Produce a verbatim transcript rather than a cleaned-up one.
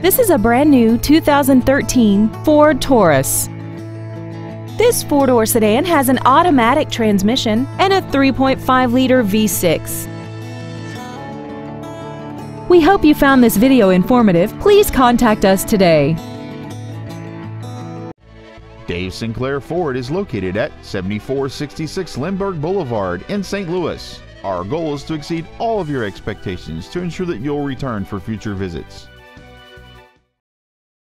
This is a brand new two thousand thirteen Ford Taurus. This four-door sedan has an automatic transmission and a three point five liter V six. We hope you found this video informative. Please contact us today. Dave Sinclair Ford is located at seventy-four sixty-six Lindbergh Boulevard in Saint Louis. Our goal is to exceed all of your expectations to ensure that you'll return for future visits.